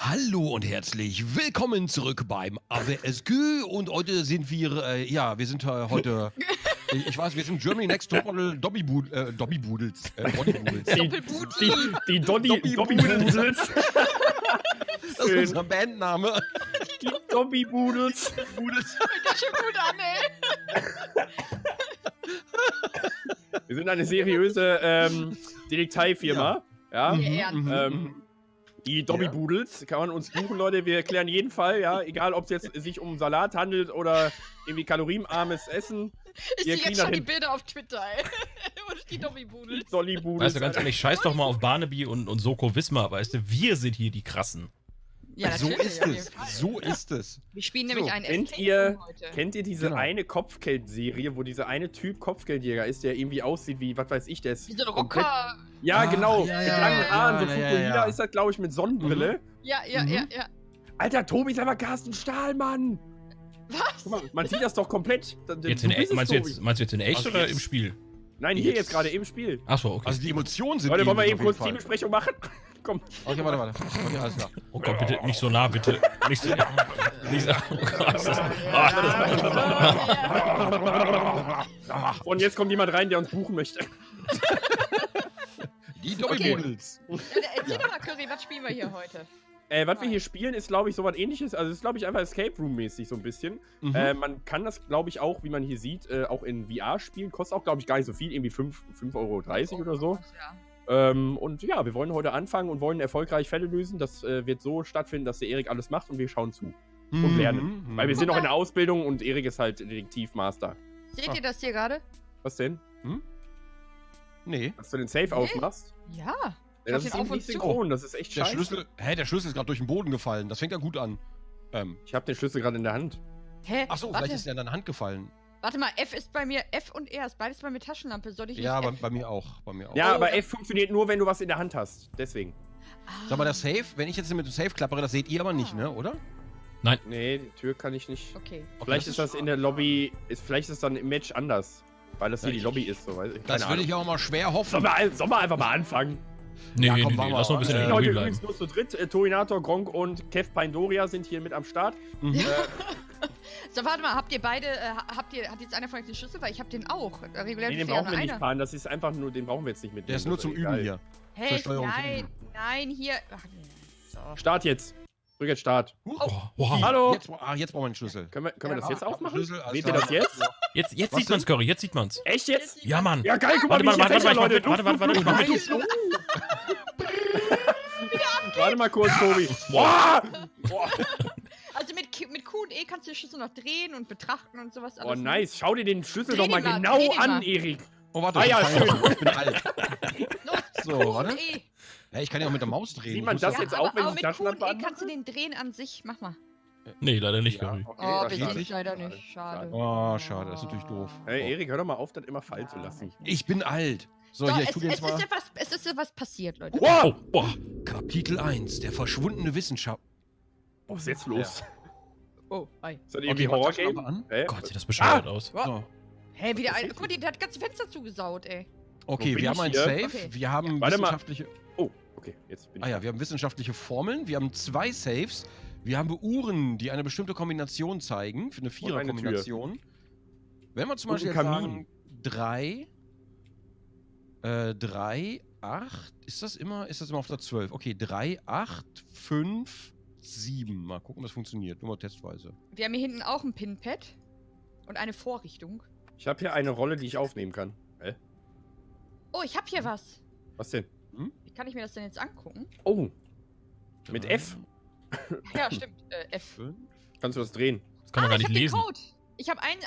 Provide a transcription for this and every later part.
Hallo und herzlich willkommen zurück beim HWSQ und heute sind wir, heute, ich weiß, wir sind Germany Next Topmodel Dobby Boodles. Die Dobby Boodles. Das ist unser Bandname. Die Dobby Boodles. Boodles. Das schon gut an, ey. Wir sind eine seriöse Detektivfirma. Ja. Die Dobby Boodles, kann man uns buchen, Leute. Wir erklären jeden Fall, ja, egal ob es jetzt sich um Salat handelt oder irgendwie kalorienarmes Essen. Ich sehe jetzt schon die Bilder auf Twitter, ey. Und die Dobby Boodles. Dobby Boodles. Also ganz ehrlich, scheiß doch mal auf Barnaby und Soko Wismar, weißt du, wir sind hier die Krassen. Ja, so ist es. So ist es. Wir spielen nämlich einen Escape-Room heute. Kennt ihr diese eine Kopfgeldserie, wo dieser eine Typ Kopfgeldjäger ist, der irgendwie aussieht wie, was weiß ich, das? Wie so ein Rocker. Ja, genau. Mit langen Haaren. So Fukuhila ist das, glaube ich, mit Sonnenbrille. Ja. Alter, Tobi ist einfach Carsten Stahl, Mann. Was? Guck mal, man sieht das doch komplett. Meinst du jetzt in echt oder im Spiel? Nein, hier jetzt gerade im Spiel. Achso, okay. Also die Emotionen sind. Leute, wollen wir eben kurz Teambesprechung machen? Komm. Okay, warte. Okay, alles klar. Oh Gott, bitte, nicht so nah, bitte. Nicht so nah. Und jetzt kommt jemand rein, der uns buchen möchte. Die Dobby-Boodles. Erzähl doch mal, Curry, was spielen wir hier heute? Was wir hier spielen, ist, glaube ich, so was ähnliches. Also, es ist, glaube ich, einfach Escape Room-mäßig so ein bisschen. Man kann das, glaube ich, auch, wie man hier sieht, auch in VR spielen. Kostet auch, glaube ich, gar nicht so viel. Irgendwie 5,30 € oder so. Und ja, wir wollen heute anfangen und wollen erfolgreich Fälle lösen. Das wird so stattfinden, dass der Erik alles macht und wir schauen zu und lernen. Weil wir sind noch in der Ausbildung und Erik ist halt Detektivmaster. Seht ihr das hier gerade? Was denn? Nee. Dass du den Safe aufmachst? Ja. Das ist irgendwie synchron, das ist echt scheiße. Der Schlüssel ist gerade durch den Boden gefallen, das fängt ja gut an. Ich habe den Schlüssel gerade in der Hand. Hä? Achso, vielleicht ist er in deine Hand gefallen. Warte mal, F ist bei mir, F und R ist beides bei mir Taschenlampe, soll ich nicht? Ja, bei mir auch. Ja, aber F funktioniert nur, wenn du was in der Hand hast, deswegen. Sag mal, das Safe, wenn ich jetzt mit dem Safe klappere, das seht ihr aber nicht, ne, oder? Nein. Nee, die Tür kann ich nicht. Okay. Vielleicht ist das in der Lobby, vielleicht ist das dann im Match anders, weil das hier die Lobby ist, so weiß ich. Das würde ich auch mal schwer hoffen. Sollen wir einfach mal anfangen? Nee, lass noch ein bisschen in der Lobby bleiben. Übrigens nur zu dritt. Tobinator, Gronkh und Kev Pandorya sind hier mit am Start. So, warte mal, habt ihr beide, hat jetzt einer von euch den Schlüssel? Weil ich hab den auch. Regulär den brauchen wir nicht, Pan, das ist einfach nur, den brauchen wir jetzt nicht mit. Der ist nur zum Üben hier. Hey, nein, hier. Ach, so. Start jetzt. Drück jetzt Start. Wow. Hallo. Jetzt brauchen wir den Schlüssel. Können wir das jetzt aufmachen? Seht ihr das jetzt? Jetzt sieht man's, Curry, jetzt sieht man's. Echt jetzt? Ja, Mann. Ja, geil, guck mal, warte, warte mal kurz, Tobi. Also mit Q und E kannst du den Schlüssel noch drehen und betrachten und sowas. Oh, nice. Schau dir den Schlüssel doch mal genau an, Erik. Oh, warte. Ah, ja, schön. Ich bin alt. So, warte. Ja, ich kann ja auch mit der Maus drehen. Sieht man das jetzt auch, wenn ich die Taschenlampe anmache? Kannst du den drehen an sich? Mach mal. Nee, leider nicht, Curry. Ja, okay. Oh, leider nicht. Schade. Oh, schade. Das ist natürlich doof. Hey, Erik, hör doch mal auf, das immer fallen zu lassen. Ich bin alt. So, hier, ich guck jetzt mal. Es ist ja was passiert, Leute. Wow! Kapitel 1, der verschwundene Wissenschaft. Oh, was ist jetzt los? Oh, hi. Soll die irgendwie Horror-Game an? Gott, sieht das bescheuert aus. Hä, wieder ein... Guck mal, der hat ganze Fenster zugesaut, ey. Okay, wir haben ein Safe. Wir haben wissenschaftliche... Oh, okay, jetzt bin ich... Ah ja, wir haben wissenschaftliche Formeln. Wir haben 2 Saves. Wir haben Uhren, die eine bestimmte Kombination zeigen. Für eine 4er-Kombination. Wenn wir zum Beispiel jetzt sagen... 3, 8... Ist das immer auf der 12? Okay, 3, 8, 5... 7. Mal gucken, ob das funktioniert. Nur mal testweise. Wir haben hier hinten auch ein Pinpad und eine Vorrichtung. Ich habe hier eine Rolle, die ich aufnehmen kann. Hä? Oh, ich habe hier was. Was denn? Hm? Wie kann ich mir das denn jetzt angucken? Oh. Mit F? Ja, stimmt. F. Kannst du das drehen? Das kann man gar nicht lesen. Code. Ich habe einen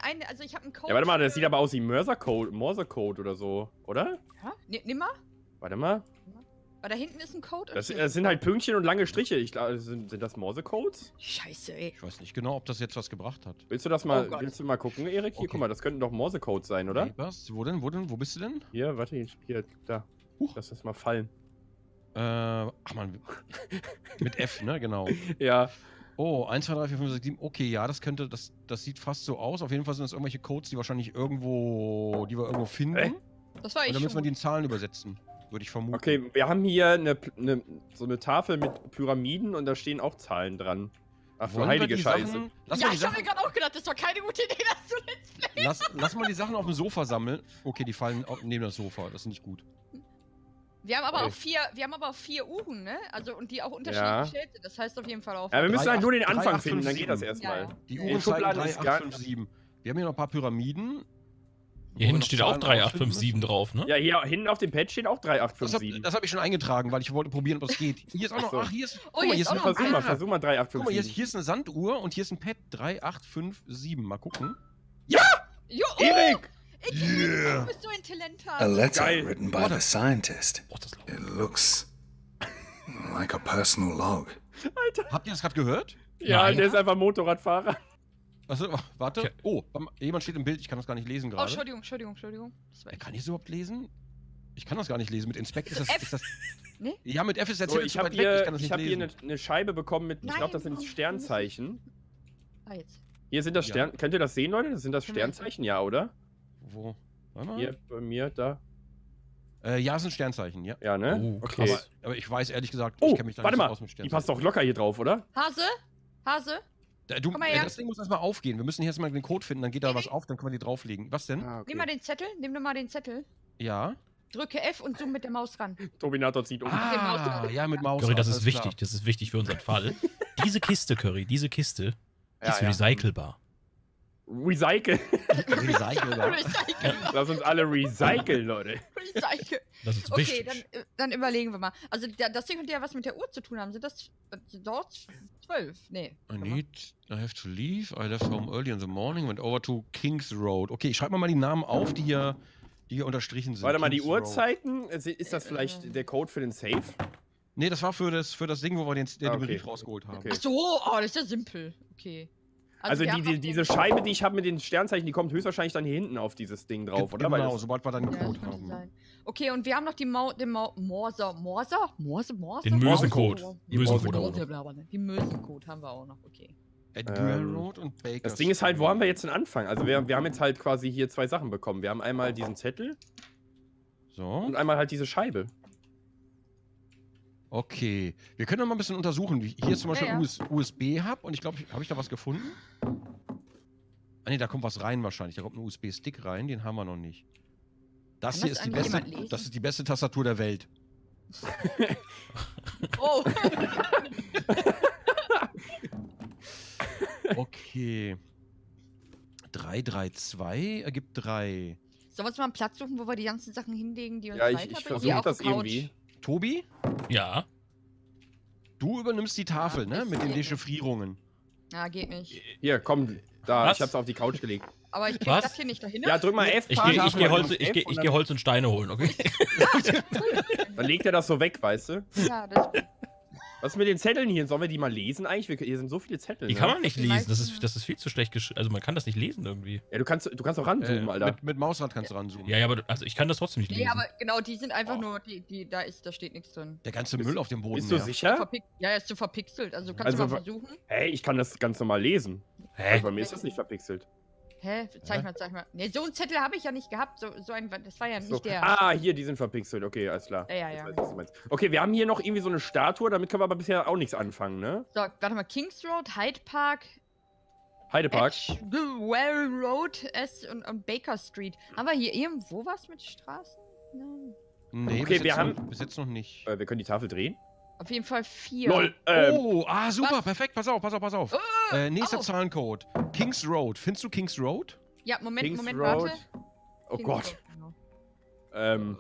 Code. Ja, warte mal, das sieht aber aus wie Morse-Code oder so, oder? Ja, nimm mal. Warte mal. Aber da hinten ist ein Code. Das sind halt Pünktchen und lange Striche. Ich glaube, sind das Morse-Codes? Scheiße, ey. Ich weiß nicht genau, ob das jetzt was gebracht hat. Willst du mal gucken, Erik? Hier, guck mal, das könnten doch Morse-Codes sein, oder? Hey, was? Wo denn? Wo bist du denn? Hier, warte, hier, da. Lass das mal fallen. Ach man. Mit F, ne? Genau. Ja. Oh, 1, 2, 3, 4, 5, 6, 7. Okay, ja, das sieht fast so aus. Auf jeden Fall sind das irgendwelche Codes, die wir irgendwo finden. Das war ich. Und dann müssen wir die in Zahlen übersetzen. würde ich vermuten. Okay, wir haben hier so eine Tafel mit Pyramiden und da stehen auch Zahlen dran. Ach, so heilige Scheiße. Ja, ich hab mir gerade auch gedacht, das ist doch keine gute Idee, dass du Let's Play. Lass mal die Sachen auf dem Sofa sammeln. Okay, die fallen neben das Sofa, das ist nicht gut. Wir haben aber auch vier Uhren, ne? Also, und die auch unterschiedliche Schilder. Das heißt auf jeden Fall auch. Ja, wir müssen halt nur den Anfang finden, dann geht das erstmal. Die Uhrenschublade ist gar nicht. Wir haben hier noch ein paar Pyramiden. Hier hinten steht auch 3857 drauf, ne? Ja, hier hinten auf dem Pad steht auch 3857. Das hab ich schon eingetragen, weil ich wollte probieren, ob das geht. Hier ist auch noch. Ach, hier ist. Oh, hier ist noch. Versuch mal 3857. Guck mal, hier ist eine Sanduhr und hier ist ein Pad 3857. Mal gucken. Ja! Erik! Yeah. Du bist so ein Talenter. A letter written by the scientist. It looks like a personal log. Alter. Habt ihr das gerade gehört? Ja, nein. Der ist einfach Motorradfahrer. Achso, warte. Okay. Oh, jemand steht im Bild, ich kann das gar nicht lesen gerade. Oh, Entschuldigung. Kann ich das überhaupt lesen? Ich kann das gar nicht lesen. Mit Inspect ist das... Nee? Ja, mit F ist jetzt so, ich hab hier, eine Scheibe bekommen mit... Nein, ich glaube, das sind Sternzeichen. Ah, jetzt. Hier sind das Sternzeichen. Könnt ihr das sehen, Leute? Das sind das Sternzeichen, ja, oder? Wo? Hier, bei mir, da. Ja, es sind Sternzeichen, ja. Ja, ne? Oh, okay. Aber ich weiß ehrlich gesagt, ich kenne mich da nicht so aus mit Sternzeichen. Die passt doch locker hier drauf, oder? Hase? Komm mal her. Das Ding muss erstmal aufgehen. Wir müssen hier erstmal den Code finden, dann geht da was auf, dann können wir die drauflegen. Was denn? Ah, okay. Nimm mal den Zettel. Ja. Drücke F und zoom mit der Maus ran. Tobinator zieht um. Ah, ja, mit Maus. Curry, das ist wichtig. Das ist wichtig für unseren Fall. Diese Kiste, Curry, die ist recycelbar. Recycle. Lass uns alle recyceln, Leute. Recycle. Das ist wichtig. Okay, dann überlegen wir mal. Also das Ding könnte ja was mit der Uhr zu tun haben. Sind das dort 12? Nee. I have to leave. I left home early in the morning, went over to King's Road. Okay, ich schreibe mal die Namen auf, die hier unterstrichen sind. Warte mal, die Uhrzeiten? Ist das vielleicht der Code für den Safe? Nee, das war für das Ding, wo wir den Brief rausgeholt haben. Okay. Ach so, das ist ja simpel. Okay. Also diese Scheibe, die ich habe mit den Sternzeichen, die kommt höchstwahrscheinlich dann hier hinten auf dieses Ding drauf, oder? Genau, sobald wir dann Code haben. Sein. Okay, und wir haben noch die Morse? Den Mösencode. Den Mösencode haben wir auch noch, okay. Edgware Road und Baker Street. Das Ding ist halt, wo haben wir jetzt den Anfang? Also wir haben jetzt halt quasi hier zwei Sachen bekommen. Wir haben einmal diesen Zettel und einmal halt diese Scheibe. Okay, wir können noch mal ein bisschen untersuchen. Hier ist zum Beispiel ein USB-Hub und ich glaube, habe ich da was gefunden? Ah ne, da kommt was rein wahrscheinlich. Da kommt ein USB-Stick rein, den haben wir noch nicht. Das ist die beste Tastatur der Welt. Oh! Okay. 332 ergibt 3. Sollen wir uns mal einen Platz suchen, wo wir die ganzen Sachen hinlegen, die uns weiterbringen? Ja, ich versuche das irgendwie. Tobi? Ja? Du übernimmst die Tafel, ne? Mit den Dechiffrierungen. Ja, geht nicht. Hier, komm, da, ich hab's auf die Couch gelegt. Aber ich krieg das hier nicht dahin. Ja, drück mal F. Ich geh Holz und Steine holen, okay? Dann legt er das so weg, weißt du? Ja, das ist gut. Was mit den Zetteln hier? Sollen wir die mal lesen eigentlich? Hier sind so viele Zettel. Die kann man nicht lesen, das ist viel zu schlecht geschrieben. Also man kann das nicht lesen irgendwie. Ja, du kannst auch ranzoomen, Alter. Mit Mausrad kannst du ranzoomen. Ja, aber also ich kann das trotzdem nicht lesen. Ja, aber genau, die sind einfach nur, da steht nichts drin. Der ganze Müll auf dem Boden. Bist du sicher? Ja, ist so verpixelt, also kannst du mal versuchen. Hey, ich kann das ganz normal lesen. Hä? Also bei mir ist das nicht verpixelt. Hä? Zeig mal. Ne, so einen Zettel habe ich ja nicht gehabt. Das war ja nicht der. Ah, hier, die sind verpixelt. Okay, alles klar. Ja. Weiß, was du meinst. Okay, wir haben hier noch irgendwie so eine Statue. Damit können wir aber bisher auch nichts anfangen, ne? So, warte mal. King's Road, Hyde Park. Edgware Road und Baker Street. Haben wir hier irgendwo was mit Straßen? Nein. Nee, okay, bis jetzt noch nicht. Wir können die Tafel drehen. Auf jeden Fall 4. Lol, super, perfekt, pass auf. Nächster Zahlencode. King's Road. Findest du King's Road? Ja, Moment, warte. Oh King's Gott. Road,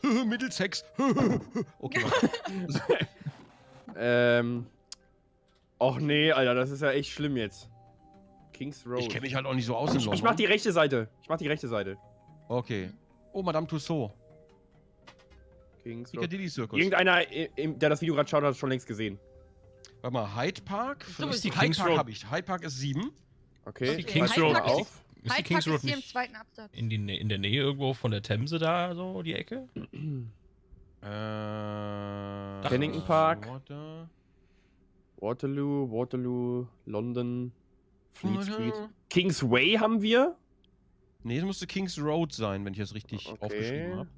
genau. Middlesex. Okay. Och nee, Alter, das ist ja echt schlimm jetzt. King's Road. Ich kenne mich halt auch nicht so aus. Ich mach die rechte Seite. Okay. Oh, Madame Tussaud. Irgendeiner, der das Video gerade schaut, hat es schon längst gesehen. Warte mal, Hyde Park? Vielleicht Hyde Park habe ich. Hyde Park ist 7. Okay. Die Kings Road auf. Ist die Kings Road hier im zweiten Absatz. In der Nähe irgendwo von der Themse da, so die Ecke? Kennington Park. Waterloo, London, Fleet Street. Kings Way haben wir? Nee, das müsste King's Road sein, wenn ich das richtig aufgeschrieben habe.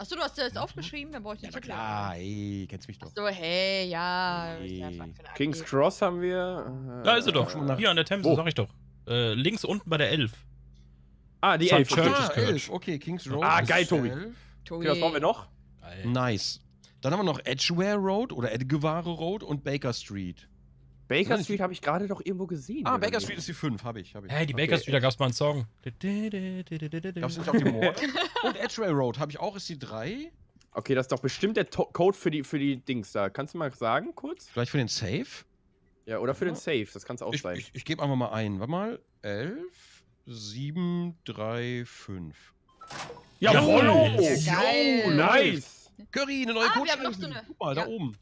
Achso, du hast das aufgeschrieben, dann brauche ich nicht erklären. Ah, ey, kennst mich doch. Achso, hey, ja. Hey. King's Cross haben wir. Da ist sie doch, hier an der Themse, sag ich doch. Links unten bei der 11. Ah, die 11. Ah, 11. Okay, King's Road. Ah, geil, Tobi. Okay, was brauchen wir noch? Geil. Nice. Dann haben wir noch Edgware Road oder Edgware Road und Baker Street. Baker Street habe ich gerade doch irgendwo gesehen. Ah, Baker Street ist die 5, habe ich. Hey, die Baker Street, da gab es mal einen Song. Gab's nicht auch die Mord? Und Edgware Road habe ich auch, ist die 3. Okay, das ist doch bestimmt der Code für die Dings da. Kannst du mal sagen, kurz? Vielleicht für den Safe? Ja, oder für den Safe, das kannst du auch sein. Ich gebe einfach mal ein. Warte mal. 11, 7, 3, 5. Jawohl! Jo, nice! Curry, eine neue Code. Guck mal, da oben.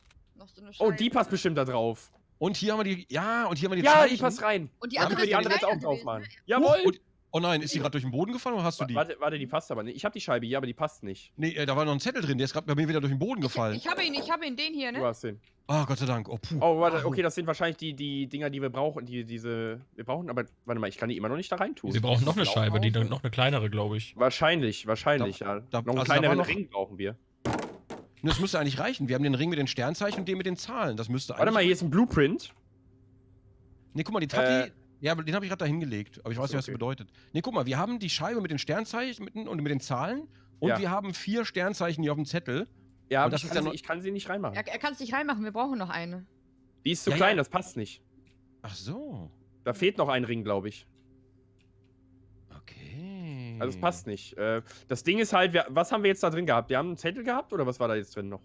Oh, die passt bestimmt da drauf. Und hier haben wir die. Ja, und hier haben wir die. Ja, die passt rein. Und die andere jetzt auch drauf machen. Jawohl! Und, oh nein, ist die gerade durch den Boden gefallen oder hast du die? Warte, die passt aber nicht. Ich habe die Scheibe hier, aber die passt nicht. Nee, da war noch ein Zettel drin, der ist gerade bei mir wieder durch den Boden gefallen. Ich habe ihn, den hier, ne? Du hast den. Ah, Gott sei Dank. Oh, puh. Oh, warte, okay, das sind wahrscheinlich die Dinger, die wir brauchen. Wir brauchen, aber warte mal, ich kann die immer noch nicht da rein tun. Wir brauchen noch eine Scheibe, die noch eine kleinere, glaube ich. Wahrscheinlich, ja. Noch einen kleineren Ring brauchen wir. Das müsste eigentlich reichen. Wir haben den Ring mit den Sternzeichen und den mit den Zahlen. Das müsste eigentlich. Warte mal, hier ist ein Blueprint. Ne, guck mal, die Tati. Ja, den habe ich gerade da hingelegt. Aber ich weiß nicht, was das bedeutet. Ne, guck mal, wir haben die Scheibe mit den Sternzeichen und mit den Zahlen. Und wir haben 4 Sternzeichen hier auf dem Zettel. Ja, aber ich kann sie nicht reinmachen. Er kann es nicht reinmachen, wir brauchen noch eine. Die ist zu klein, das passt nicht. Ach so. Da fehlt noch ein Ring, glaube ich. Okay. Also es passt nicht. Das Ding ist halt, was haben wir jetzt da drin gehabt? Wir haben einen Zettel gehabt oder was war da jetzt drin noch?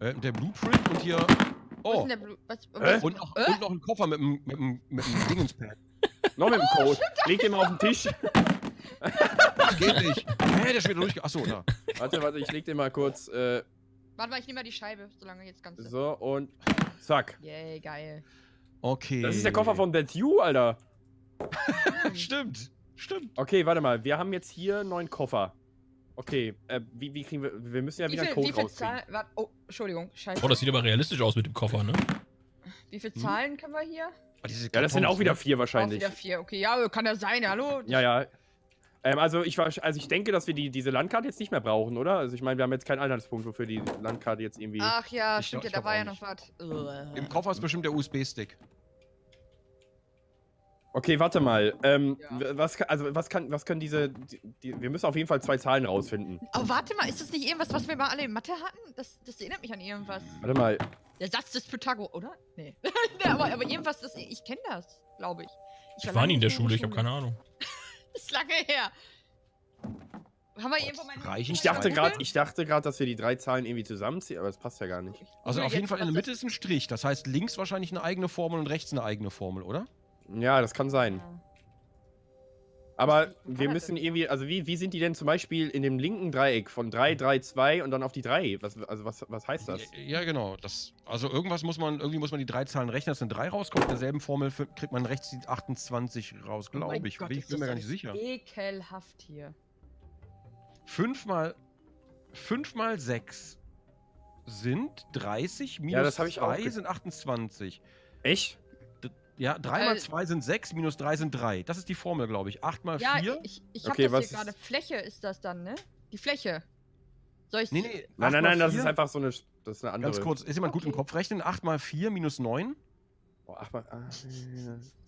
Der Blueprint und hier... Oh! Und noch ein Koffer mit einem Dingenspad. Noch mit dem Code. Leg den mal auf den Tisch. Das geht nicht. Hä, der ist wieder durchge... Achso, da. Warte, ich leg den mal kurz... Warte mal, ich nehme mal die Scheibe, solange jetzt ganz. So, und zack. Yay, geil. Okay. Das ist der Koffer von That You, Alter. Stimmt. Okay, warte mal, wir haben jetzt hier einen neuen Koffer. Okay, wie kriegen wir... Wir müssen ja wieder einen Code rauskriegen. Oh, Entschuldigung, scheiße. Oh, das sieht aber realistisch aus mit dem Koffer, ne? Wie viele Zahlen können wir hier? Ja, das sind auch wieder 4 wahrscheinlich. Auch wieder 4, okay. Ja, kann ja sein, hallo? Ja. Also ich denke, dass wir diese Landkarte jetzt nicht mehr brauchen, oder? Also ich meine, wir haben jetzt keinen Anhaltspunkt, wofür die Landkarte jetzt irgendwie... Ach ja, stimmt, da war ja noch was. Im Koffer ist bestimmt der USB-Stick. Okay, warte mal. Was können wir müssen auf jeden Fall 2 Zahlen rausfinden. Oh, warte mal, ist das nicht irgendwas, was wir mal alle in Mathe hatten? Das erinnert mich an irgendwas. Warte mal. Der Satz des Pythagoras, oder? Nee. aber irgendwas, ich kenne das, glaube ich. Ich war nie in der Schule, ich habe keine Ahnung. Das ist lange her. Haben wir irgendwo meine... Ich dachte gerade, dass wir die 3 Zahlen irgendwie zusammenziehen, aber das passt ja gar nicht. Also auf jeden Fall in der Mitte ist ein Strich. Das heißt, links wahrscheinlich eine eigene Formel und rechts eine eigene Formel, oder? Ja, das kann sein. Aber wir müssen irgendwie... Also wie sind die denn zum Beispiel in dem linken Dreieck von 3, 3, 2 und dann auf die 3? Was heißt das? Ja, genau. Also irgendwie muss man die 3 Zahlen rechnen, dass eine 3 rauskommt. In derselben Formel kriegt man rechts die 28 raus, glaube ich. Ich bin mir gar nicht sicher. Ekelhaft hier. 5 mal 6 sind 30, minus 2 sind 28. Echt? Ja, 3 mal 2 sind 6, minus 3 sind 3. Das ist die Formel, glaube ich. 8 mal 4. Ja, ich habe das hier gerade. Fläche ist das dann, ne? Die Fläche. Soll ich... Nee. Nein, das ist einfach so eine... Das ist eine andere. Ganz kurz, ist jemand gut im Kopf rechnen? 8 mal 4 minus 9. Boah,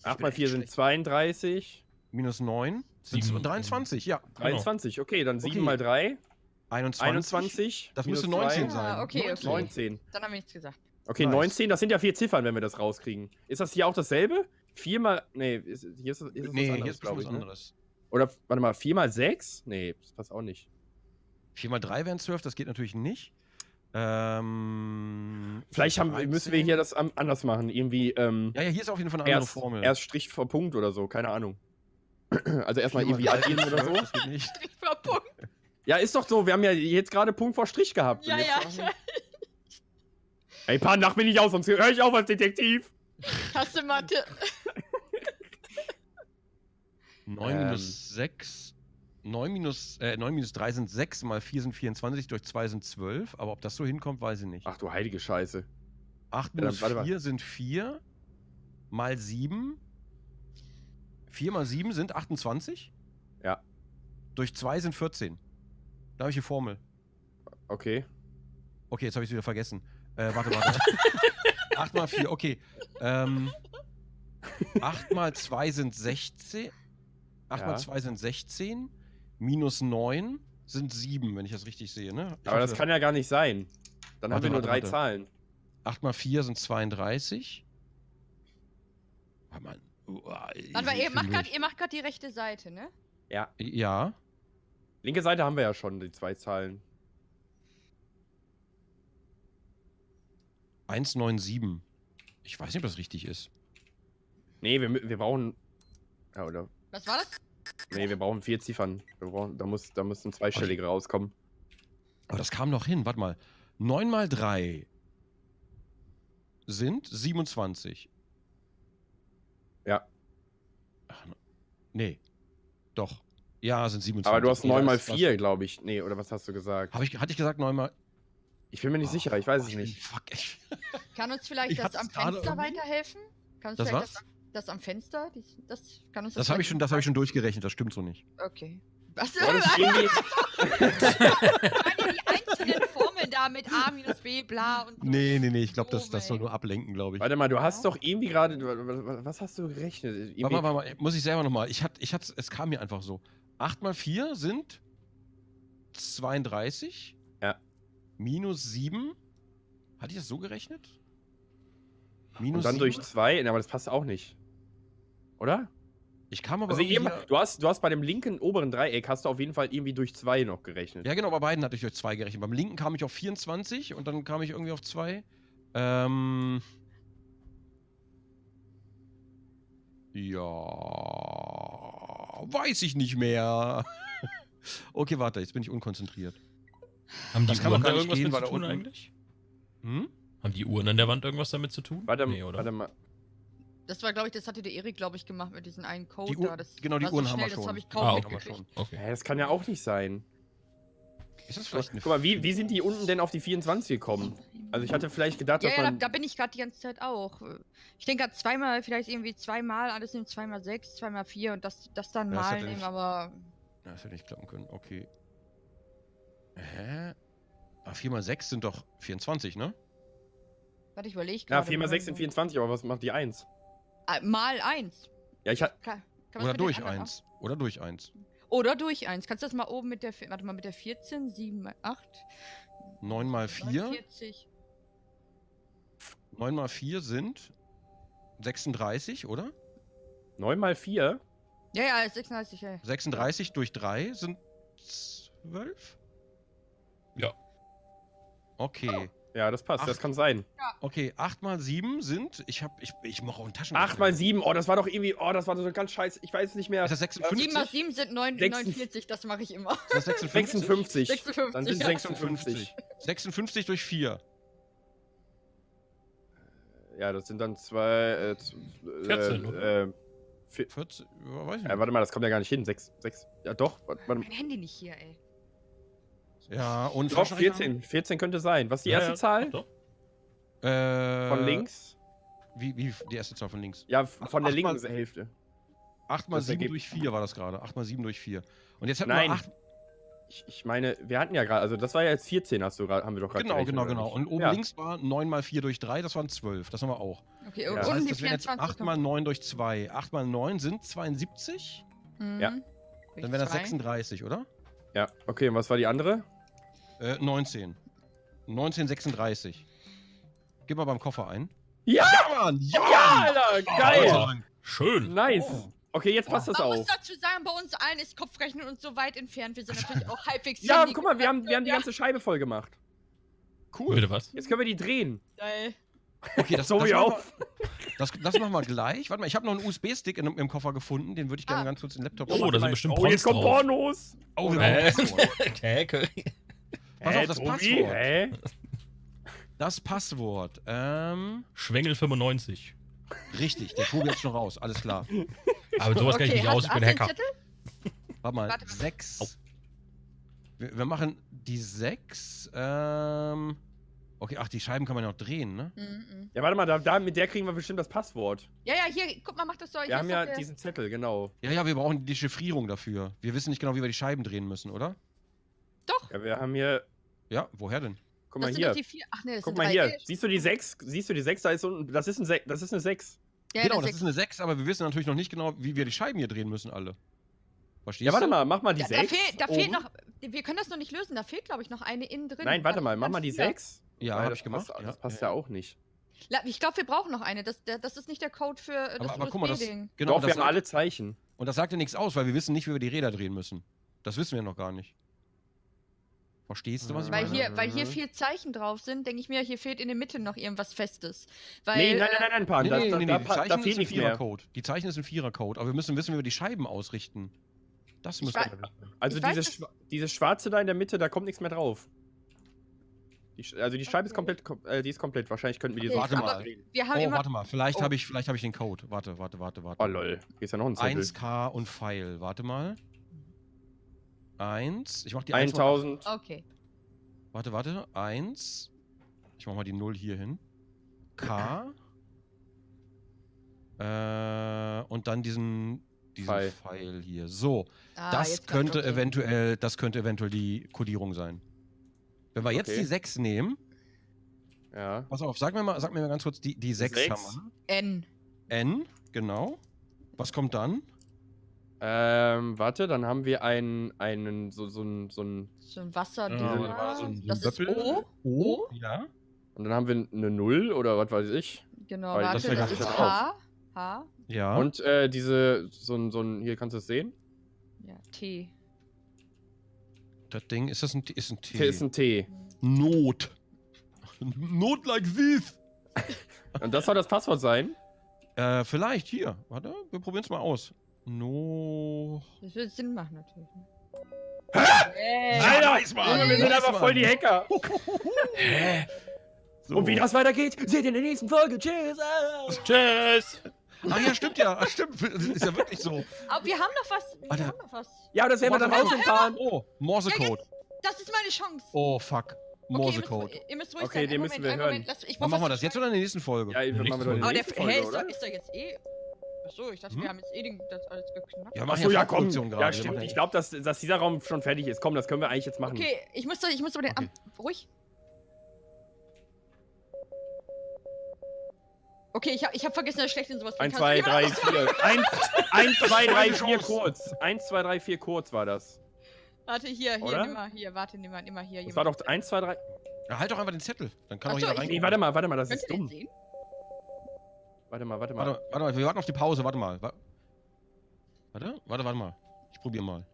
8 mal 4 sind 32. Minus 9 sind 23, ja. 23, okay, dann 7 mal 3. 21. Das müsste 19 sein. Ah, okay. 19. Dann haben wir nichts gesagt. Okay, nice. 19, das sind ja 4 Ziffern, wenn wir das rauskriegen. Ist das hier auch dasselbe? 4 mal... Nee, hier ist was anderes, glaube ich. Ne? Oder, warte mal, 4 mal 6? Nee, das passt auch nicht. 4 mal 3 wären 12, das geht natürlich nicht. Vielleicht müssen wir hier das anders machen, irgendwie... Ja, hier ist auf jeden Fall eine andere Formel. Erst Strich vor Punkt oder so, keine Ahnung. Also erstmal irgendwie addieren oder so. Das geht nicht. Strich vor Punkt. Ja, ist doch so, wir haben ja jetzt gerade Punkt vor Strich gehabt. Ja. Ey, Pan, lach mich nicht aus, sonst höre ich auf als Detektiv. Hast du Mathe? 9 minus 3 sind 6, mal 4 sind 24, durch 2 sind 12. Aber ob das so hinkommt, weiß ich nicht. Ach du heilige Scheiße. 8 minus 4 sind 4, mal 7. 4 mal 7 sind 28. Ja. Durch 2 sind 14. Da habe ich die Formel. Okay. Okay, jetzt habe ich es wieder vergessen. Warte. 8 mal 4, okay. 8 mal 2 sind 16. 8 mal 2 sind 16. Minus 9 sind 7, wenn ich das richtig sehe, ne? Aber das kann ja gar nicht sein. Dann haben wir nur 3 Zahlen. 8 mal 4 sind 32. Oh Mann. Uah, warte mal, ihr macht gerade die rechte Seite, ne? Ja. Ja. Linke Seite haben wir ja schon, die 2 Zahlen. 197. Ich weiß nicht, ob das richtig ist. Nee, wir brauchen... Ja, oder? Was war das? Nee, wir brauchen 4 Ziffern. Da müssen zweistellige rauskommen. Aber das kam noch hin. Warte mal. 9 mal 3 sind 27. Ja. Ach, nee. Doch. Ja, sind 27. Aber du hast 9 mal 4, glaube ich. Nee, oder was hast du gesagt? Hatte ich gesagt 9 mal... Ich bin mir nicht sicher, ich weiß es nicht. Fuck, kann uns vielleicht das am Fenster weiterhelfen? Das was? Das am Fenster? Das habe ich schon durchgerechnet, das stimmt so nicht. Okay. Was? Die einzelnen Formeln da mit A minus B, bla und so. Nee, ich glaube, das soll nur ablenken, glaube ich. Warte mal, du hast doch irgendwie gerade... Was hast du gerechnet? Warte mal, muss ich selber nochmal. Es kam mir einfach so. 8 mal 4 sind 32. Ja. Minus 7? Hatte ich das so gerechnet? Minus und dann 7? Durch 2? Aber das passt auch nicht. Oder? Ich kam aber... Also du hast bei dem linken oberen Dreieck hast du auf jeden Fall irgendwie durch 2 noch gerechnet. Ja genau, bei beiden hatte ich durch 2 gerechnet. Beim linken kam ich auf 24 und dann kam ich irgendwie auf 2. Ja... Weiß ich nicht mehr. Okay, warte, jetzt bin ich unkonzentriert. Haben die Uhren da irgendwas mit zu tun eigentlich? Hm? Haben die Uhren an der Wand irgendwas damit zu tun? Warte mal. Das war, glaube ich, das hatte der Erik, glaube ich, gemacht mit diesen einen Code da. Genau, die Uhren haben wir schon. Okay. Ja, das kann ja auch nicht sein. Ist das vielleicht eine Guck mal, wie sind die unten denn auf die 24 gekommen? Also ich hatte vielleicht gedacht, dass man... da bin ich gerade die ganze Zeit auch. Ich denke gerade zweimal, vielleicht irgendwie zweimal, alles nimmt 2 mal 6, 2 mal 4 und das dann mal nehmen, aber... Das hätte nicht klappen können, okay. Hä? Aber 4 mal 6 sind doch 24, ne? Warte, ich überlege gerade. Ja, 4 mal 6 sind 24, aber was macht die 1? Mal 1. Ja, ich hatte... Oder durch 1. Oder durch 1. Oder durch 1. Kannst du das mal oben mit der... Warte mal, mit der 14, 7 mal 8. 9 mal 4. 49. 9 mal 4 sind 36, oder? 9 mal 4? Ja, 36, ja. 36 durch 3 sind 12? Ja. Okay. Oh. Ja, das passt. 8, das kann sein. Ja. Okay, 8 mal 7 sind... Ich mache auch einen Taschenrechner. 8 mal 7, oh, das war doch irgendwie... Oh, das war so ganz scheiße. Ich weiß es nicht mehr. Ist das 56? 7 mal 7 sind 49, das mache ich immer. Ist das 56? 56. Dann sind 56. 56 durch 4. Ja, das sind dann 2... 14, oder? 14? Weiß nicht. Warte mal, das kommt ja gar nicht hin. 6. Ja, doch. Warte. Mein Handy nicht hier, ey. Ja, und... Doch, 14. 14 könnte sein. Was ist die erste Zahl? Von links? Wie die erste Zahl von links? Ja, von der linken Hälfte. 8 mal 7 durch 4 war das gerade. 8 mal 7 durch 4. Und jetzt hatten wir 8... Ich meine, wir hatten ja gerade... Also das war ja jetzt 14, haben wir doch gerade gerechnet. Genau. Und oben links war 9 mal 4 durch 3, das waren 12. Das haben wir auch. Okay, und das heißt, das wären jetzt 8 mal 9 durch 2. 8 mal 9 sind 72? Ja. Dann wären das 36, oder? Ja. Okay, und was war die andere? 19. 1936. Gib mal beim Koffer ein. Ja, Mann! Ja, Alter! Geil! Oh, schön! Nice! Oh. Okay, jetzt passt das auch. Ich muss dazu sagen, bei uns allen ist Kopfrechnen uns so weit entfernt. Wir sind natürlich auch halbwegs... Ja, guck mal, wir haben die ganze Scheibe voll gemacht. Cool. Bitte was? Jetzt können wir die drehen. Geil. Okay, das das machen wir gleich. Warte mal, ich habe noch einen USB-Stick im Koffer gefunden. Den würde ich gerne ganz kurz in den Laptop machen. Oh, da sind bestimmt Pornos. Oh, jetzt kommt Pornos! Oh, Pass auf, das Passwort. Das Passwort. Schwengel 95. Richtig, der Vogel ist schon raus, alles klar. Aber sowas kann ich nicht aus, ich bin Hacker. Warte mal, 6. Wir machen die 6. Okay, ach, die Scheiben kann man ja auch drehen, ne? Ja, warte mal, mit der kriegen wir bestimmt das Passwort. Ja, hier, guck mal, mach das so. Wir haben ja diesen Zettel, genau. Ja, wir brauchen die Chiffrierung dafür. Wir wissen nicht genau, wie wir die Scheiben drehen müssen, oder? Doch. Ja, wir haben hier... Ja, woher denn? Guck mal hier. Ach, nee, guck mal hier. Siehst du die 6? Siehst du die 6? Da ist unten. Das ist eine 6. Ja, genau, das ist eine 6, aber wir wissen natürlich noch nicht genau, wie wir die Scheiben hier drehen müssen alle. Verstehst du? Ja, warte mal, mach mal die 6. Da fehlt noch. Wir können das noch nicht lösen. Da fehlt, glaube ich, noch eine innen drin. Nein, warte mal, mach mal die 6. Ja, habe ich gemacht. Das passt ja auch nicht. Ich glaube, wir brauchen noch eine. Das ist nicht der Code für das Ding. Aber guck mal, das, genau, doch, wir haben alle Zeichen. Und das sagt ja nichts aus, weil wir wissen nicht, wie wir die Räder drehen müssen. Das wissen wir noch gar nicht. Verstehst du, was ich meine? Weil hier viel Zeichen drauf sind, denke ich mir, hier fehlt in der Mitte noch irgendwas Festes. Weil, nein, Pan. Da fehlt nicht mehr. Die Zeichen ist ein Vierer-Code, aber wir müssen wissen, wie wir die Scheiben ausrichten. Das müssen wir wissen. Also dieses Schwarze da in der Mitte, da kommt nichts mehr drauf. Also die Scheibe ist komplett, die ist komplett. Wahrscheinlich könnten wir die so. Warte mal. Warte mal. Vielleicht habe ich, den Code. Warte. Oh lol. Hier ist ja noch ein Zettel. 1K und Pfeil. Warte mal. 1. Ich mach die 1000. Okay. Warte. 1. Ich mach mal die 0 hier hin. K. Und dann diesen Pfeil hier. So. Das könnte eventuell die Kodierung sein. Wenn wir jetzt die 6 nehmen. Ja. Pass auf, sag mir mal ganz kurz die 6 haben wir. N, genau. Was kommt dann? Warte, dann haben wir einen so ein Wasserding. Das ist O. Ja. Und dann haben wir eine 0 oder was weiß ich. Genau, warte, das ist H. Ja. Und hier kannst du es sehen? Ja, T. Das Ding, ist das ein T? Ist ein T. Ist ein T. Not. Not like this. Und das soll das Passwort sein? Vielleicht hier. Warte, wir probieren es mal aus. No. Das wird Sinn machen natürlich. Hä? Alter, wir sind einfach voll die Hacker. Hä? So. Und wie das weitergeht, seht ihr in der nächsten Folge. Tschüss. Tschüss. Ach ja, stimmt ja. Ist ja wirklich so. Aber wir haben noch was. Ja, das werden wir dann rausfahren. Oh, Morsecode. Ja, das ist meine Chance. Oh, fuck. Morsecode. Okay, ihr müsst ruhig sein. Den müssen wir hören. Machen wir das jetzt oder in der nächsten Folge? Ja, wir machen wir doch in der nächsten Folge, oder? Ist doch jetzt eh... Achso, ich dachte, wir haben jetzt eh das alles geknackt. Ja, achso, ja, komm. Ja, stimmt. Ich glaube, dass dieser Raum schon fertig ist. Komm, das können wir eigentlich jetzt machen. Okay, ich muss aber den... Ruhig. Okay, ich hab vergessen, dass ich schlecht in sowas bin. 1, 2, 3, 4. 1, 2, 3, 4 kurz. 1, 2, 3, 4 kurz war das. Warte, hier, immer hier. Warte, immer hier. Das war doch 1, 2, 3. Ja, halt doch einfach den Zettel. Dann kann doch jeder rein. Nee, warte mal, das ist dumm. Warte mal. Warte mal, wir warten auf die Pause, warte mal. Warte mal. Ich probiere mal.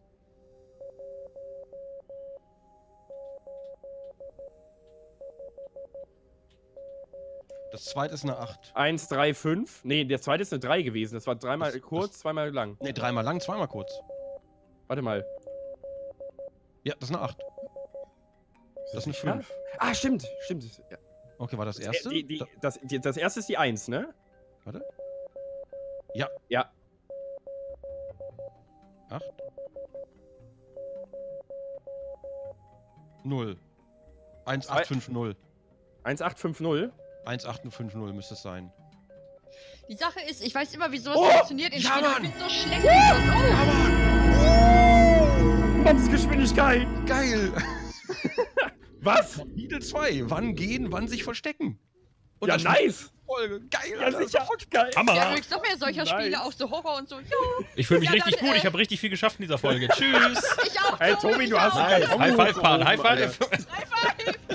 Das zweite ist eine 8. 1, 3, 5. Ne, der zweite ist eine 3 gewesen. Das war dreimal kurz, zweimal lang. Ne, dreimal lang, zweimal kurz. Warte mal. Ja, das ist eine 8. Das ist eine 5. Ah, stimmt. Ja. Okay, war das erste? Das erste ist die 1, ne? Warte. Ja. Ja. 8. 0. 1850. 1850? 1850 müsste es sein. Die Sache ist, ich weiß immer, wieso es funktioniert in Spielen. Ich bin so schlecht. Bobsgeschwindigkeit. Geil. Was? Lidl 2. Wann gehen, wann sich verstecken. Und ja, nice. Folge. Geil. Ja, sicher auch geil. Hammer. Ja, noch mehr solcher Spiele, auch so Horror und so. Jo. Ich fühle mich richtig gut. Ich habe richtig viel geschafft in dieser Folge. Tschüss. Ich auch. Hey, Tobi, du hast einen High Five, Pan. High Five.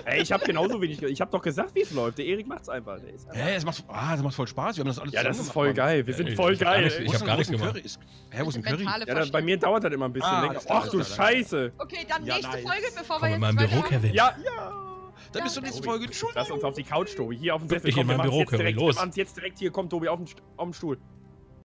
Ey, ich hab genauso wenig. Ich hab doch gesagt, wie es läuft. Der Erik macht's einfach. Hä, das macht voll Spaß. Wir haben das alles zusammen. Ja, das ist voll geil. Wir sind voll geil. Ich hab gar nichts gemacht. Hä, wo ist ein Curry? Ja, bei mir dauert das immer ein bisschen länger. Ach du Scheiße. Okay, dann nächste Folge, bevor wir jetzt weitermachen. Ja. Dann bis zur nächsten Folge. Entschuldigung. Lass uns auf die Couch, Tobi. Hier auf dem Sessel. Wir machen es jetzt direkt hier. Komm, Tobi, auf den Stuhl.